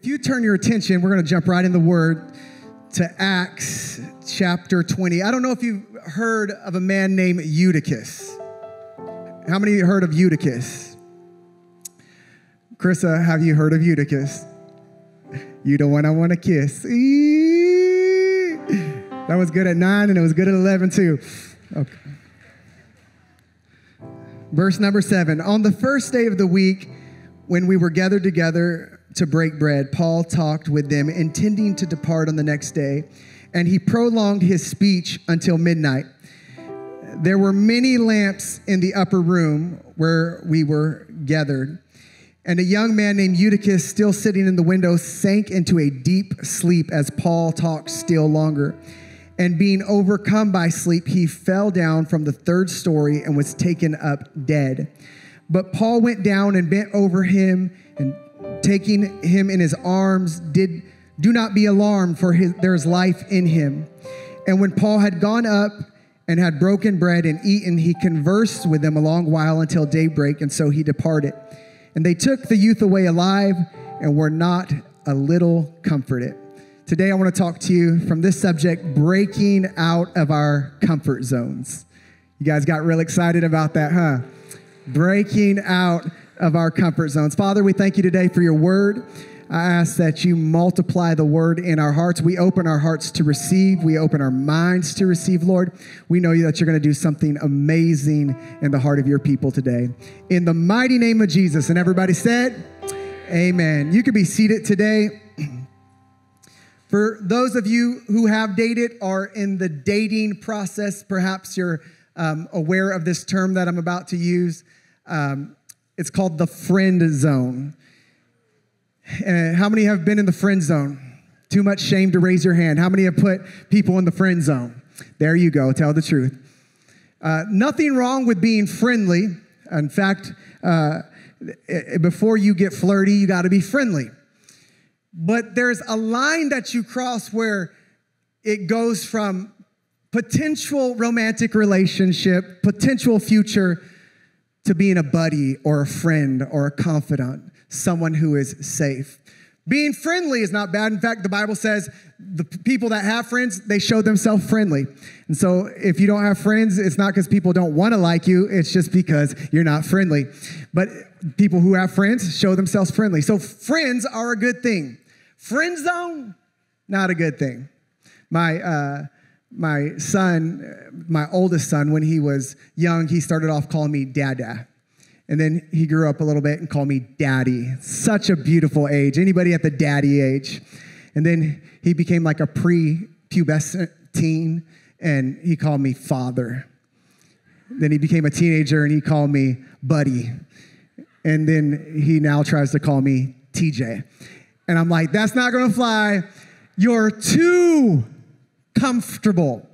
If you turn your attention, we're going to jump right in the Word to Acts chapter 20. I don't know if you've heard of a man named Eutychus. How many of you heard of Eutychus? Krista, have you heard of Eutychus? You the one I want to kiss. Eee! That was good at 9 and it was good at 11 too. Okay. Verse number 7. On the first day of the week, when we were gathered together to break bread, Paul talked with them, intending to depart on the next day, and he prolonged his speech until midnight. There were many lamps in the upper room where we were gathered, and a young man named Eutychus, still sitting in the window, sank into a deep sleep as Paul talked still longer. And being overcome by sleep, he fell down from the third story and was taken up dead. But Paul went down and bent over him and taking him in his arms, do not be alarmed, for there is life in him. And when Paul had gone up and had broken bread and eaten, he conversed with them a long while until daybreak, and so he departed. And they took the youth away alive and were not a little comforted. Today I want to talk to you from this subject, breaking out of our comfort zones. You guys got real excited about that, huh? Breaking out of our comfort zones. Father, we thank you today for your word. I ask that you multiply the word in our hearts. We open our hearts to receive. We open our minds to receive, Lord. We know that you're going to do something amazing in the heart of your people today. In the mighty name of Jesus. And everybody said, amen. You can be seated today. For those of you who have dated or in the dating process, perhaps you're aware of this term that I'm about to use. It's called the friend zone. How many have been in the friend zone? Too much shame to raise your hand. How many have put people in the friend zone? There you go. Tell the truth. Nothing wrong with being friendly. In fact, before you get flirty, you got to be friendly. But there's a line that you cross where it goes from potential romantic relationship, potential future, to being a buddy or a friend or a confidant, someone who is safe. Being friendly is not bad. In fact, the Bible says the people that have friends, they show themselves friendly. And so if you don't have friends, it's not because people don't want to like you. It's just because you're not friendly. But people who have friends show themselves friendly. So friends are a good thing. Friend zone, not a good thing. My son, my oldest son, when he was young, he started off calling me Dada. And then he grew up a little bit and called me Daddy. Such a beautiful age. Anybody at the daddy age. And then he became like a pre-pubescent teen, and he called me Father. Then he became a teenager, and he called me Buddy. And then he now tries to call me TJ. And I'm like, that's not going to fly. You're too comfortable.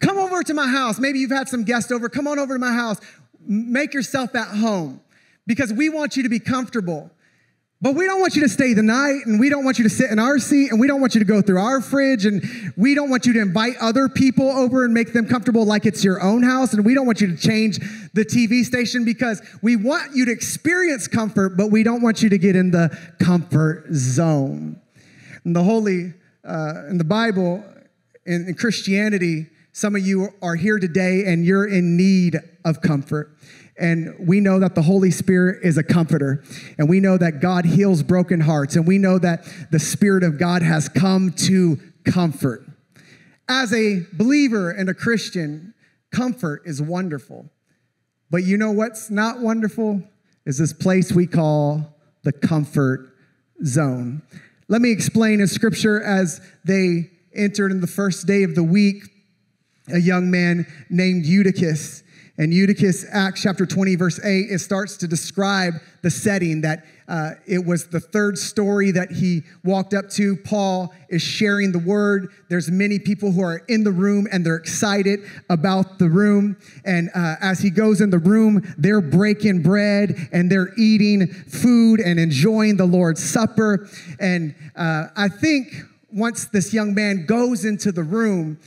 Come over to my house. Maybe you've had some guests over. Come on over to my house. Make yourself at home because we want you to be comfortable. But we don't want you to stay the night, and we don't want you to sit in our seat, and we don't want you to go through our fridge, and we don't want you to invite other people over and make them comfortable like it's your own house, and we don't want you to change the TV station because we want you to experience comfort, but we don't want you to get in the comfort zone. And the Holy, in the Bible, in Christianity, some of you are here today and you're in need of comfort. And we know that the Holy Spirit is a comforter. And we know that God heals broken hearts. And we know that the Spirit of God has come to comfort. As a believer and a Christian, comfort is wonderful. But you know what's not wonderful? Is this place we call the comfort zone. Let me explain in Scripture as they entered in the first day of the week, a young man named Eutychus. And Eutychus, Acts chapter 20, verse 8, it starts to describe the setting that it was the third story that he walked up to. Paul is sharing the word. There's many people who are in the room, and they're excited about the room. And as he goes in the room, they're breaking bread, and they're eating food and enjoying the Lord's Supper. And I think once this young man goes into the room,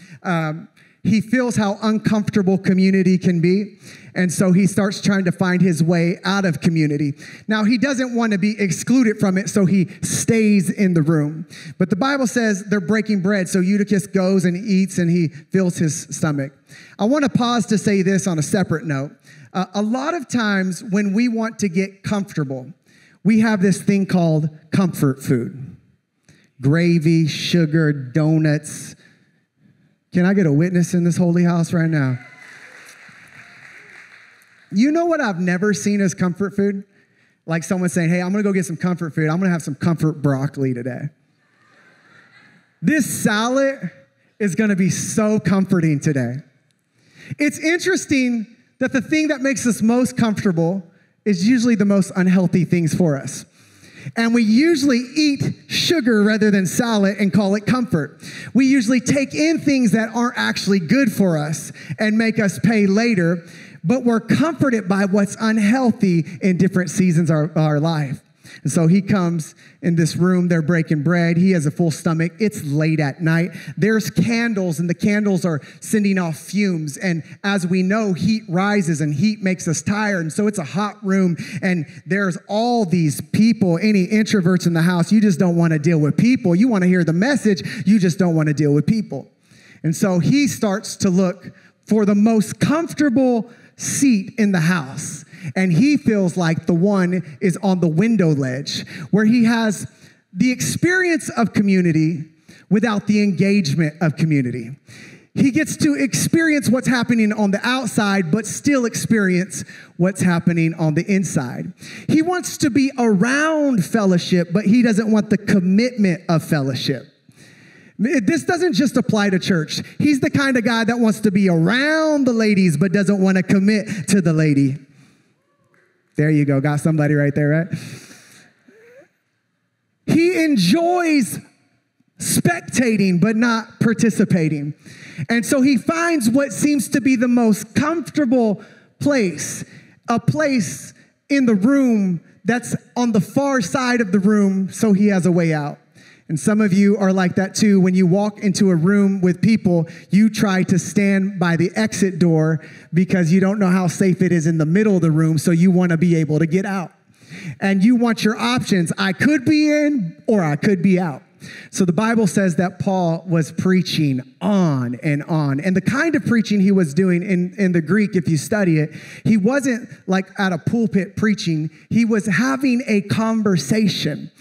He feels how uncomfortable community can be, and so he starts trying to find his way out of community. Now, he doesn't want to be excluded from it, so he stays in the room. But the Bible says they're breaking bread, so Eutychus goes and eats, and he fills his stomach. I want to pause to say this on a separate note. A lot of times when we want to get comfortable, we have this thing called comfort food. Gravy, sugar, donuts. Can I get a witness in this holy house right now? You know what I've never seen as comfort food? Like someone saying, hey, I'm going to go get some comfort food. I'm going to have some comfort broccoli today. This salad is going to be so comforting today. It's interesting that the thing that makes us most comfortable is usually the most unhealthy things for us. And we usually eat sugar rather than salad and call it comfort. We usually take in things that aren't actually good for us and make us pay later, but we're comforted by what's unhealthy in different seasons of our life. And so he comes in this room, they're breaking bread. He has a full stomach. It's late at night. There's candles, and the candles are sending off fumes. And as we know, heat rises, and heat makes us tired. And so it's a hot room, and there's all these people. Any introverts in the house, you just don't want to deal with people. You want to hear the message. You just don't want to deal with people. And so he starts to look for the most comfortable seat in the house. And he feels like the one is on the window ledge, where he has the experience of community without the engagement of community. He gets to experience what's happening on the outside, but still experience what's happening on the inside. He wants to be around fellowship, but he doesn't want the commitment of fellowship. This doesn't just apply to church. He's the kind of guy that wants to be around the ladies, but doesn't want to commit to the lady. There you go. Got somebody right there, right? He enjoys spectating, but not participating. And so he finds what seems to be the most comfortable place, a place in the room that's on the far side of the room, so he has a way out. And some of you are like that too. When you walk into a room with people, you try to stand by the exit door because you don't know how safe it is in the middle of the room, so you want to be able to get out. And you want your options. I could be in or I could be out. So the Bible says that Paul was preaching on and on. And the kind of preaching he was doing in the Greek, if you study it, he wasn't like at a pulpit preaching. He was having a conversation.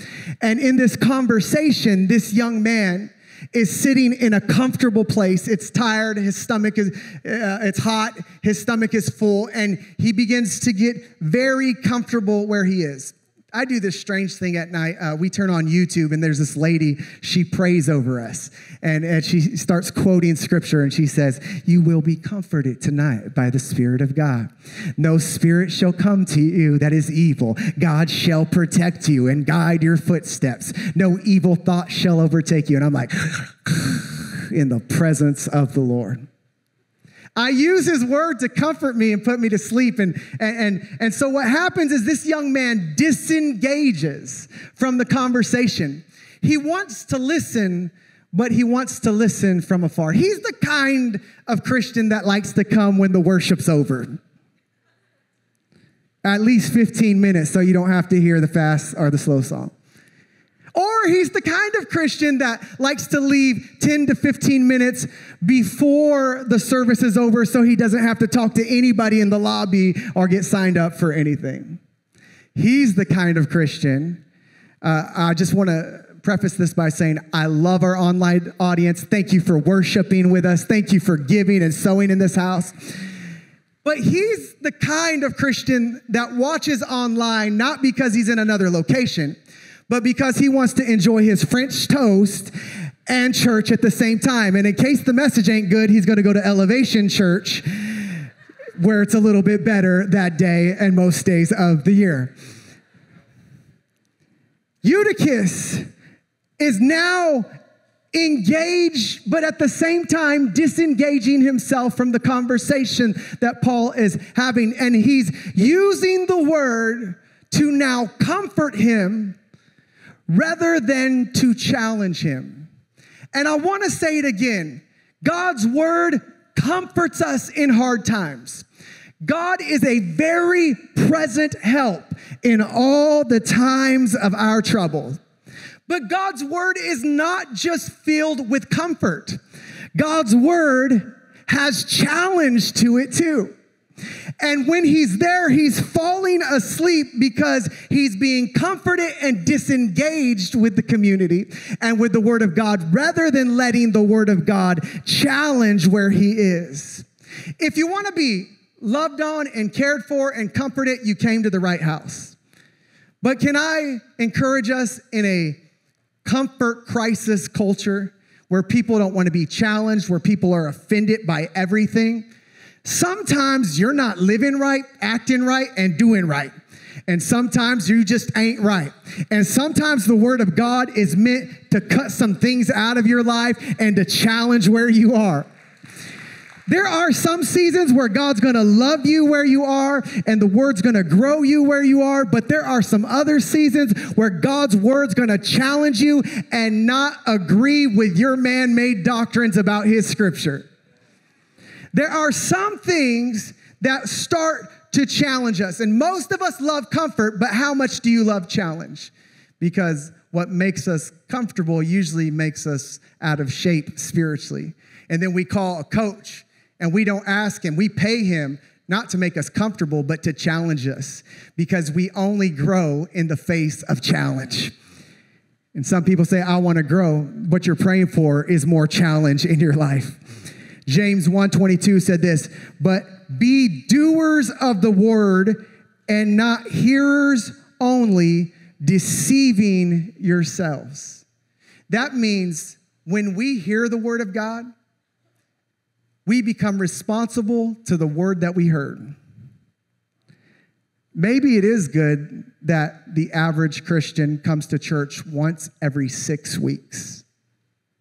And in this conversation, this young man is sitting in a comfortable place. It's tired. His stomach is it's hot. His stomach is full. And he begins to get very comfortable where he is. I do this strange thing at night. We turn on YouTube, and there's this lady. She prays over us, and she starts quoting scripture, and she says, you will be comforted tonight by the Spirit of God. No spirit shall come to you that is evil. God shall protect you and guide your footsteps. No evil thought shall overtake you. And I'm like, in the presence of the Lord. I use his word to comfort me and put me to sleep. And so what happens is this young man disengages from the conversation. He wants to listen, but he wants to listen from afar. He's the kind of Christian that likes to come when the worship's over. At least 15 minutes, so you don't have to hear the fast or the slow song. Or he's the kind of Christian that likes to leave 10 to 15 minutes before the service is over so he doesn't have to talk to anybody in the lobby or get signed up for anything. He's the kind of Christian. I just want to preface this by saying I love our online audience. Thank you for worshiping with us. Thank you for giving and sowing in this house. But he's the kind of Christian that watches online not because he's in another location, but because he wants to enjoy his French toast and church at the same time. And in case the message ain't good, he's going to go to Elevation Church, where it's a little bit better that day and most days of the year. Eutychus is now engaged, but at the same time disengaging himself from the conversation that Paul is having. And he's using the word to now comfort him rather than to challenge him. And I want to say it again. God's word comforts us in hard times. God is a very present help in all the times of our trouble. But God's word is not just filled with comfort. God's word has challenge to it too. And when he's there, he's falling asleep because he's being comforted and disengaged with the community and with the word of God rather than letting the word of God challenge where he is. If you want to be loved on and cared for and comforted, you came to the right house. But can I encourage us in a comfort crisis culture where people don't want to be challenged, where people are offended by everything? Sometimes you're not living right, acting right, and doing right. And sometimes you just ain't right. And sometimes the word of God is meant to cut some things out of your life and to challenge where you are. There are some seasons where God's going to love you where you are and the word's going to grow you where you are, but there are some other seasons where God's word's going to challenge you and not agree with your man-made doctrines about his scripture. There are some things that start to challenge us. And most of us love comfort, but how much do you love challenge? Because what makes us comfortable usually makes us out of shape spiritually. And then we call a coach and we don't ask him. We pay him not to make us comfortable, but to challenge us because we only grow in the face of challenge. And some people say, I want to grow. What you're praying for is more challenge in your life. James 1:22 said this, but be doers of the word and not hearers only, deceiving yourselves. That means when we hear the word of God, we become responsible to the word that we heard. Maybe it is good that the average Christian comes to church once every 6 weeks.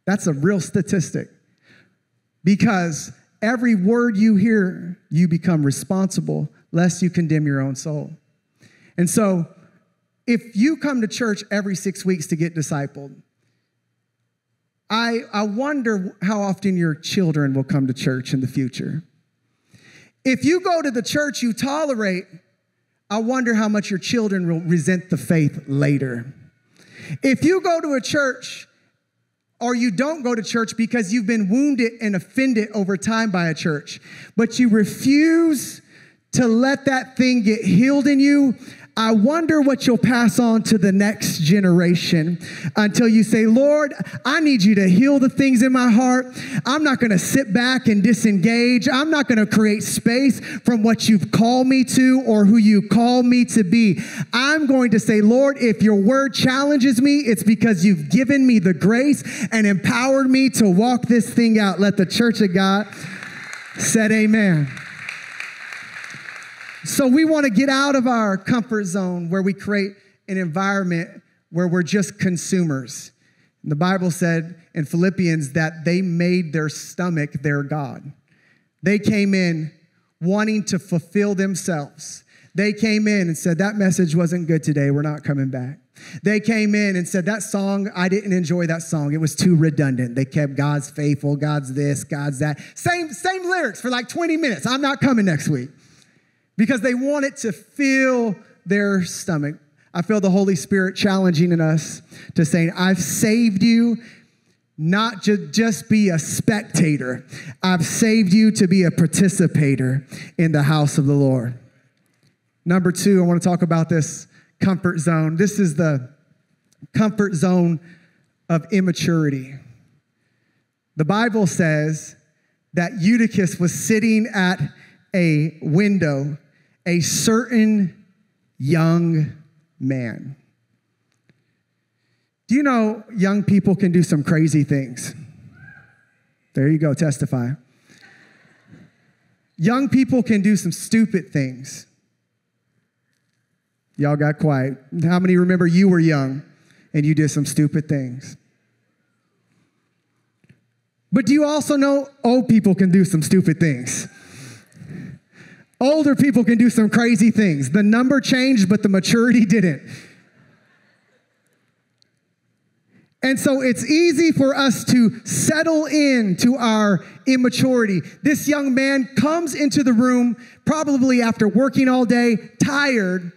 That's a real statistic. Because every word you hear, you become responsible, lest you condemn your own soul. And so, if you come to church every 6 weeks to get discipled, I wonder how often your children will come to church in the future. If you go to the church you tolerate, I wonder how much your children will resent the faith later. If you go to a church or you don't go to church because you've been wounded and offended over time by a church, but you refuse to let that thing get healed in you, I wonder what you'll pass on to the next generation until you say, Lord, I need you to heal the things in my heart. I'm not going to sit back and disengage. I'm not going to create space from what you've called me to or who you call me to be. I'm going to say, Lord, if your word challenges me, it's because you've given me the grace and empowered me to walk this thing out. Let the church of God said amen. So we want to get out of our comfort zone where we create an environment where we're just consumers. And the Bible said in Philippians that they made their stomach their God. They came in wanting to fulfill themselves. They came in and said, that message wasn't good today. We're not coming back. They came in and said, that song, I didn't enjoy that song. It was too redundant. They kept God's faithful, God's this, God's that. Same lyrics for like 20 minutes. I'm not coming next week. Because they wanted to fill their stomach. I feel the Holy Spirit challenging in us to say, I've saved you not to just be a spectator. I've saved you to be a participator in the house of the Lord. Number two, I want to talk about this comfort zone. This is the comfort zone of immaturity. The Bible says that Eutychus was sitting at a window, a certain young man. Do you know young people can do some crazy things? There you go, testify. Young people can do some stupid things. Y'all got quiet. How many remember you were young and you did some stupid things? But do you also know old people can do some stupid things? Older people can do some crazy things. The number changed, but the maturity didn't. And so it's easy for us to settle in to our immaturity. This young man comes into the room probably after working all day, tired,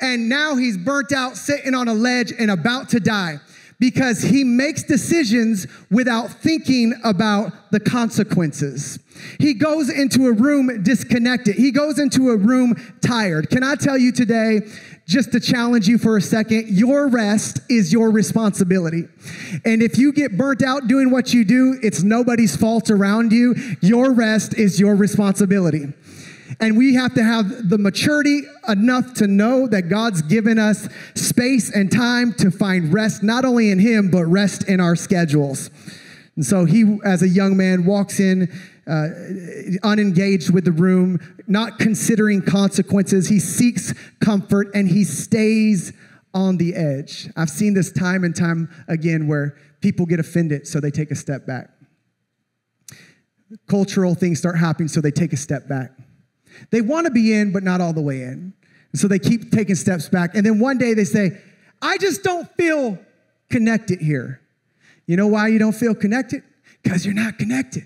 and now he's burnt out, sitting on a ledge and about to die because he makes decisions without thinking about the consequences. He goes into a room disconnected. He goes into a room tired. Can I tell you today, just to challenge you for a second, your rest is your responsibility. And if you get burnt out doing what you do, it's nobody's fault around you. Your rest is your responsibility. And we have to have the maturity enough to know that God's given us space and time to find rest, not only in him, but rest in our schedules. And so he, as a young man, walks in unengaged with the room, not considering consequences. He seeks comfort and he stays on the edge. I've seen this time and time again where people get offended, so they take a step back. Cultural things start happening, so they take a step back. They want to be in, but not all the way in. And so they keep taking steps back. And then one day they say, I just don't feel connected here. You know why you don't feel connected? Because you're not connected.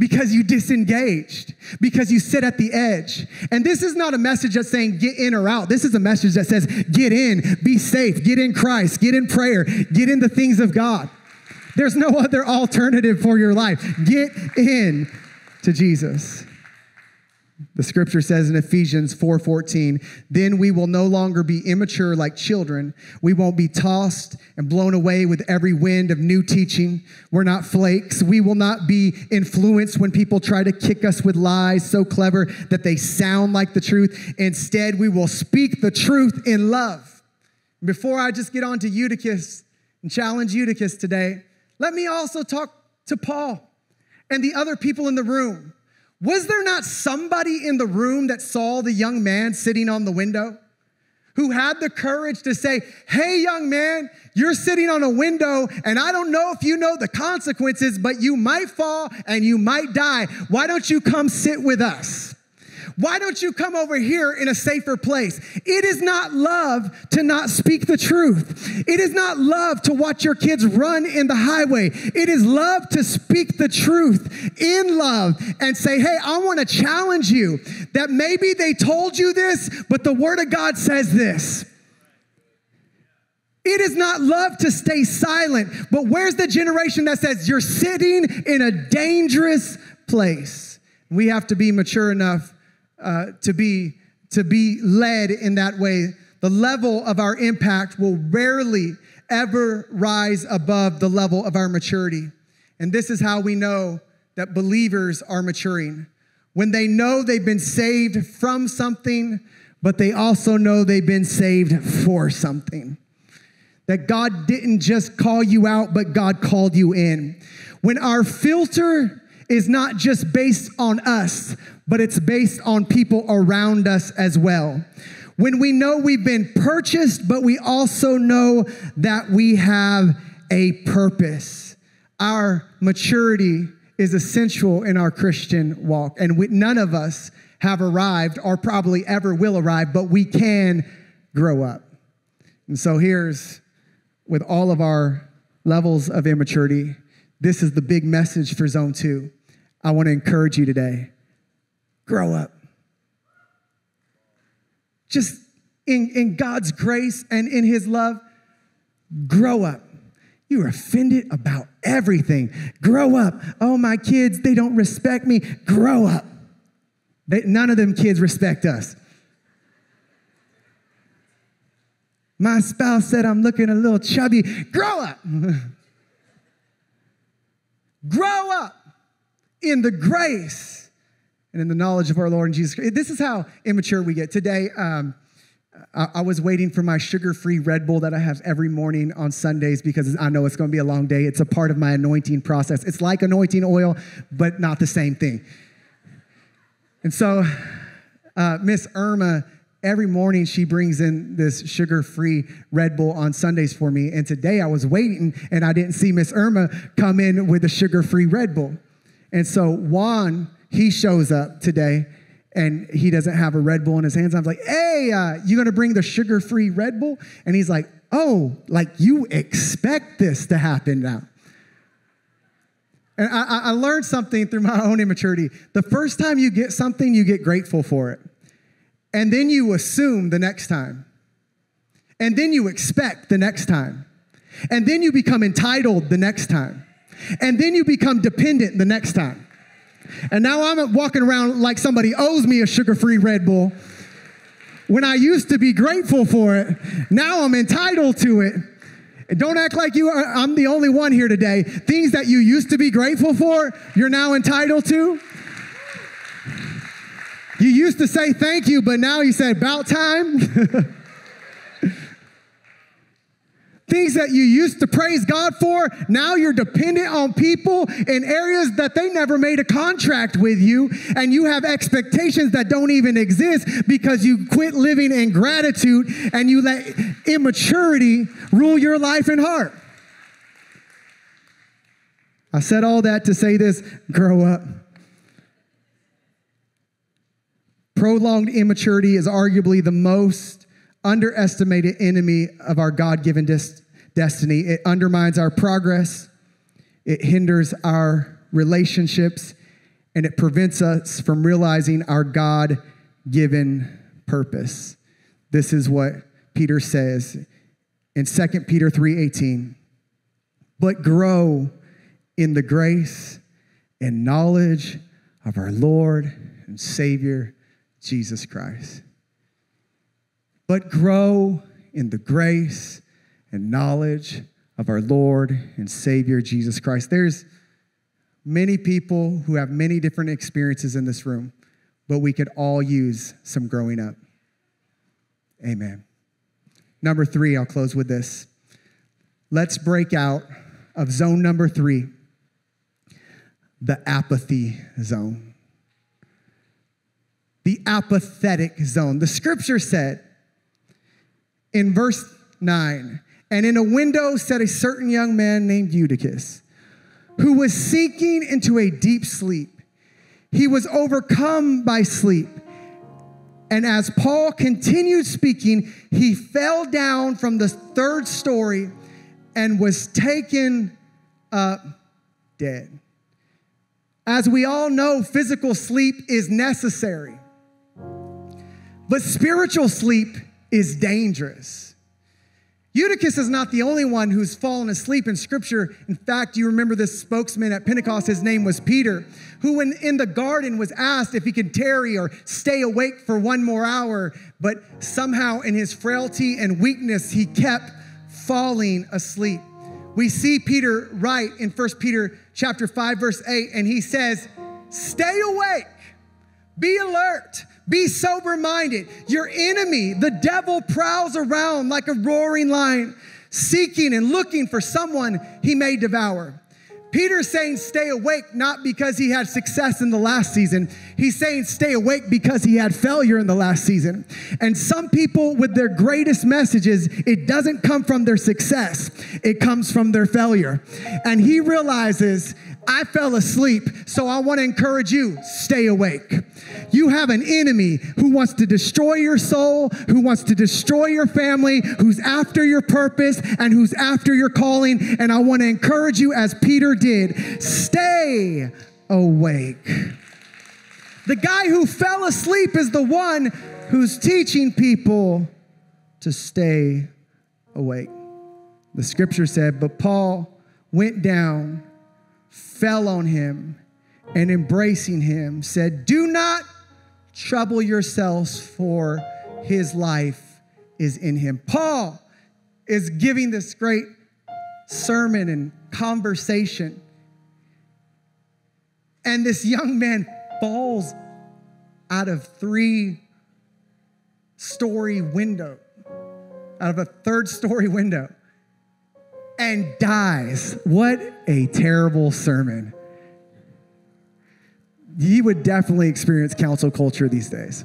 Because you disengaged. Because you sit at the edge. And this is not a message that's saying get in or out. This is a message that says get in, be safe, get in Christ, get in prayer, get in the things of God. There's no other alternative for your life. Get in to Jesus. The scripture says in Ephesians 4:14, then we will no longer be immature like children. We won't be tossed and blown away with every wind of new teaching. We're not flakes. We will not be influenced when people try to kick us with lies so clever that they sound like the truth. Instead, we will speak the truth in love. Before I just get on to Eutychus and challenge Eutychus today, let me also talk to Paul and the other people in the room. Was there not somebody in the room that saw the young man sitting on the window who had the courage to say, hey, young man, you're sitting on a window, and I don't know if you know the consequences, but you might fall and you might die. Why don't you come sit with us? Why don't you come over here in a safer place? It is not love to not speak the truth. It is not love to watch your kids run in the highway. It is love to speak the truth in love and say, hey, I want to challenge you that maybe they told you this, but the Word of God says this. It is not love to stay silent, but where's the generation that says you're sitting in a dangerous place? We have to be mature enough to be led in that way. The level of our impact will rarely ever rise above the level of our maturity. And this is how we know that believers are maturing. When they know they've been saved from something, but they also know they've been saved for something. That God didn't just call you out, but God called you in. When our filter is not just based on us, but it's based on people around us as well. When we know we've been purchased, but we also know that we have a purpose. Our maturity is essential in our Christian walk, and none of us have arrived or probably ever will arrive, but we can grow up. And so here's, with all of our levels of immaturity, this is the big message for Zone 2. I want to encourage you today. Grow up. Just in God's grace and in his love, grow up. You are offended about everything. Grow up. Oh, my kids, they don't respect me. Grow up. None of them kids respect us. My spouse said I'm looking a little chubby. Grow up. Grow up in the grace and in the knowledge of our Lord and Jesus Christ. This is how immature we get. Today, I was waiting for my sugar-free Red Bull that I have every morning on Sundays because I know it's going to be a long day. It's a part of my anointing process. It's like anointing oil, but not the same thing. And so Miss Irma, every morning she brings in this sugar-free Red Bull on Sundays for me. And today I was waiting and I didn't see Miss Irma come in with a sugar-free Red Bull. And so Juan, he shows up today and he doesn't have a Red Bull in his hands. I'm like, hey, you going to bring the sugar-free Red Bull? And he's like, oh, like you expect this to happen now. And I learned something through my own immaturity. The first time you get something, you get grateful for it. And then you assume the next time. And then you expect the next time. And then you become entitled the next time. And then you become dependent the next time. And now I'm walking around like somebody owes me a sugar-free Red Bull. When I used to be grateful for it, now I'm entitled to it. Don't act like you are, I'm the only one here today. Things that you used to be grateful for, you're now entitled to. You used to say thank you, but now you say about time. Things that you used to praise God for, now you're dependent on people in areas that they never made a contract with you, and you have expectations that don't even exist because you quit living in gratitude and you let immaturity rule your life and heart. I said all that to say this: grow up. Prolonged immaturity is arguably the most underestimated enemy of our God-given destiny. It undermines our progress, it hinders our relationships, and it prevents us from realizing our God-given purpose. This is what Peter says in 2 Peter 3:18. But grow in the grace and knowledge of our Lord and Savior, Jesus Christ. But grow in the grace and knowledge of our Lord and Savior, Jesus Christ. There's many people who have many different experiences in this room, but we could all use some growing up. Amen. Number three, I'll close with this. Let's break out of zone number three, the apathy zone. The apathetic zone. The scripture said, in verse 9, and in a window sat a certain young man named Eutychus, who was sinking into a deep sleep. He was overcome by sleep. And as Paul continued speaking, he fell down from the third story and was taken up dead. As we all know, physical sleep is necessary, but spiritual sleep is dangerous. Eutychus is not the only one who's fallen asleep in Scripture. In fact, you remember this spokesman at Pentecost, his name was Peter, who in the garden was asked if he could tarry or stay awake for one more hour, but somehow in his frailty and weakness, he kept falling asleep. We see Peter write in 1 Peter chapter 5, verse 8, and he says, stay awake, be alert, be sober-minded. Your enemy, the devil, prowls around like a roaring lion, seeking and looking for someone he may devour. Peter's saying stay awake not because he had success in the last season. He's saying stay awake because he had failure in the last season. And some people with their greatest messages, it doesn't come from their success. It comes from their failure. And he realizes, I fell asleep, so I want to encourage you, stay awake. You have an enemy who wants to destroy your soul, who wants to destroy your family, who's after your purpose, and who's after your calling. And I want to encourage you, as Peter did, stay awake. The guy who fell asleep is the one who's teaching people to stay awake. The scripture said, but Paul went down, fell on him, and embracing him said, do not trouble yourselves, for his life is in him. Paul is giving this great sermon and conversation, and this young man falls out of a third-story window, and dies. What a terrible sermon. You would definitely experience council culture these days.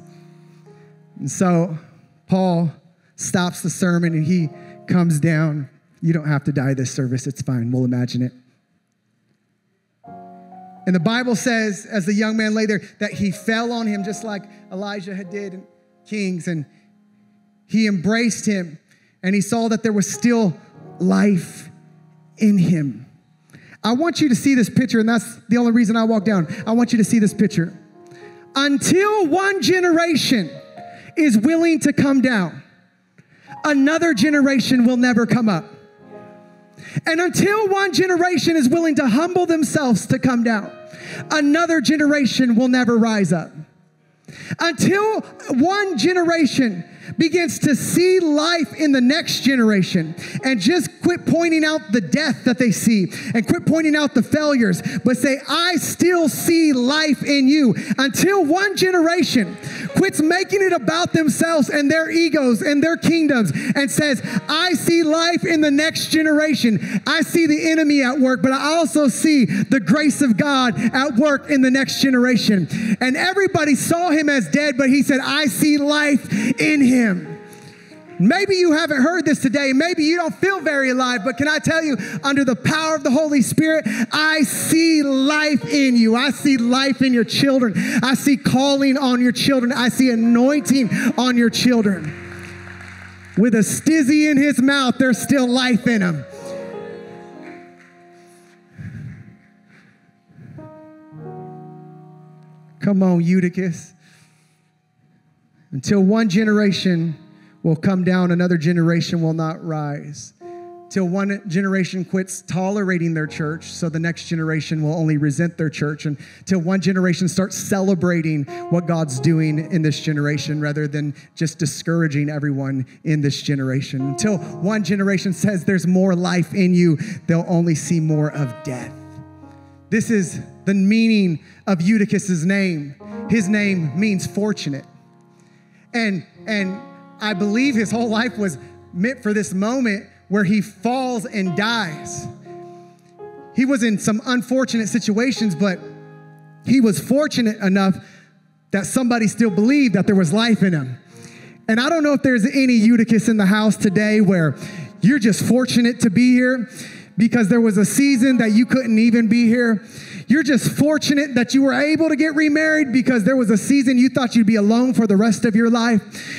And so Paul stops the sermon and he comes down. You don't have to die this service. It's fine. We'll imagine it. And the Bible says, as the young man lay there, that he fell on him just like Elijah had did in Kings, and he embraced him. and he saw that there was still life in him. I want you to see this picture, and that's the only reason I walked down. I want you to see this picture. Until one generation is willing to come down, another generation will never come up. And until one generation is willing to humble themselves to come down, another generation will never rise up. Until one generation begins to see life in the next generation and just quit pointing out the death that they see and quit pointing out the failures, but say, I still see life in you. Until one generation quits making it about themselves and their egos and their kingdoms and says, I see life in the next generation. I see the enemy at work, but I also see the grace of God at work in the next generation. And everybody saw him as dead, but he said, I see life in him. Maybe you haven't heard this today. Maybe you don't feel very alive, but can I tell you, under the power of the Holy Spirit, I see life in you. I see life in your children. I see calling on your children. I see anointing on your children. With a stizzy in his mouth, there's still life in him. Come on, Eutychus. Until one generation will come down, another generation will not rise. Till one generation quits tolerating their church, so the next generation will only resent their church. And till one generation starts celebrating what God's doing in this generation rather than just discouraging everyone in this generation. Until one generation says there's more life in you, they'll only see more of death. This is the meaning of Eutychus' name. His name means fortunate. And I believe his whole life was meant for this moment where he falls and dies. He was in some unfortunate situations, but he was fortunate enough that somebody still believed that there was life in him. And I don't know if there's any Eutychus in the house today where you're just fortunate to be here because there was a season that you couldn't even be here. You're just fortunate that you were able to get remarried because there was a season you thought you'd be alone for the rest of your life.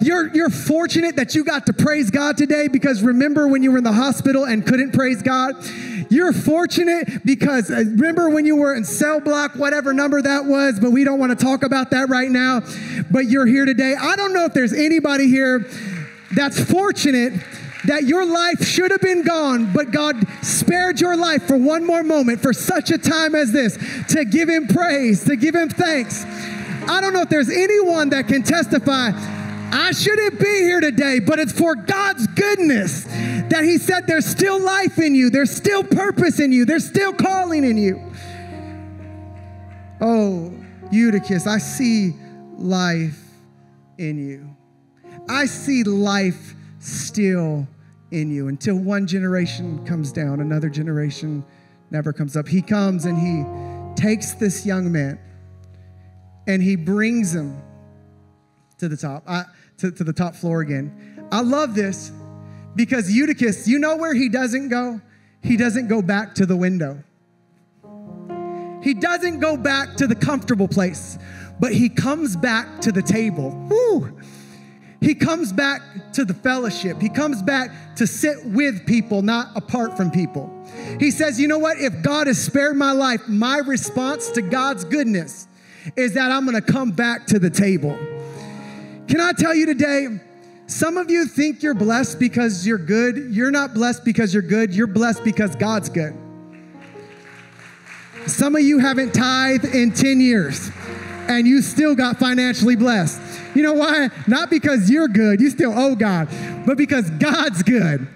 You're fortunate that you got to praise God today because remember when you were in the hospital and couldn't praise God? You're fortunate because remember when you were in cell block, whatever number that was, but we don't want to talk about that right now, but you're here today. I don't know if there's anybody here that's fortunate that your life should have been gone, but God spared your life for one more moment, for such a time as this, to give him praise, to give him thanks. I don't know if there's anyone that can testify, I shouldn't be here today, but it's for God's goodness that he said there's still life in you, there's still purpose in you, there's still calling in you. Oh, Eutychus, I see life in you. I see life still in you. Until one generation comes down, another generation never comes up. He comes and he takes this young man and he brings him to the top, to the top floor again. I love this because Eutychus, you know where he doesn't go? He doesn't go back to the window. He doesn't go back to the comfortable place, but he comes back to the table. Woo! He comes back to the fellowship. He comes back to sit with people, not apart from people. He says, you know what? If God has spared my life, my response to God's goodness is that I'm going to come back to the table. Can I tell you today, some of you think you're blessed because you're good. You're not blessed because you're good. You're blessed because God's good. Some of you haven't tithed in 10 years. And you still got financially blessed. You know why? Not because you're good, you still owe God, but because God's good.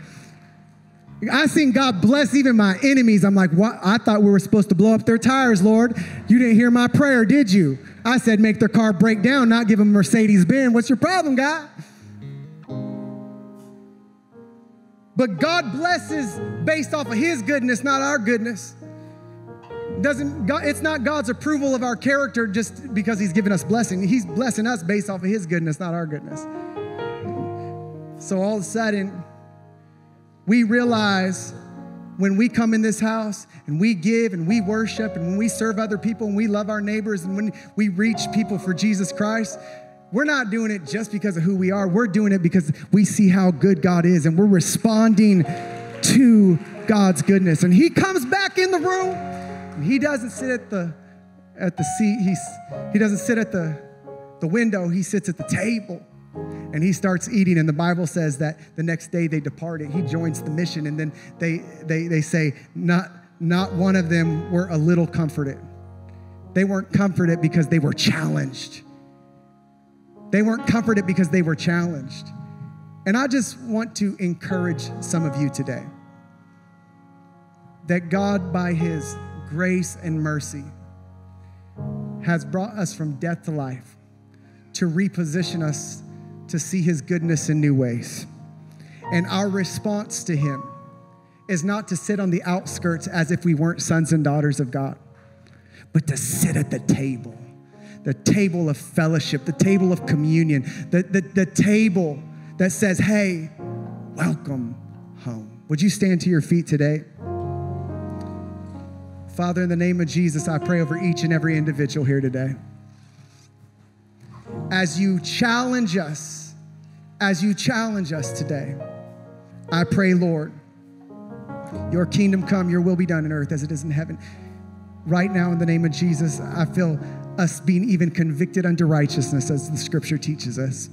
I've seen God bless even my enemies. I'm like, what? I thought we were supposed to blow up their tires, Lord. You didn't hear my prayer, did you? I said, make their car break down, not give them Mercedes-Benz. What's your problem, God? But God blesses based off of his goodness, not our goodness. It's not God's approval of our character just because he's given us blessing. He's blessing us based off of his goodness, not our goodness. So all of a sudden, we realize when we come in this house and we give and we worship and when we serve other people and we love our neighbors and when we reach people for Jesus Christ, We're not doing it just because of who we are. We're doing it because we see how good God is, and we're responding to God's goodness. And he comes back in the room, and he doesn't sit at the seat. He doesn't sit at the window. He sits at the table, and he starts eating. And the Bible says that the next day they departed. He joins the mission, and then they say, not one of them were a little comforted. They weren't comforted because they were challenged. They weren't comforted because they were challenged. And I just want to encourage some of you today that God, by his grace and mercy, has brought us from death to life to reposition us to see his goodness in new ways. And our response to him is not to sit on the outskirts as if we weren't sons and daughters of God, but to sit at the table. The table of fellowship, the table of communion, the table that says, hey, welcome home. Would you stand to your feet today? Father, in the name of Jesus, I pray over each and every individual here today. As you challenge us today, I pray, Lord, your kingdom come, your will be done on earth as it is in heaven. Right now, in the name of Jesus, I feel us being even convicted unto righteousness, as the scripture teaches us.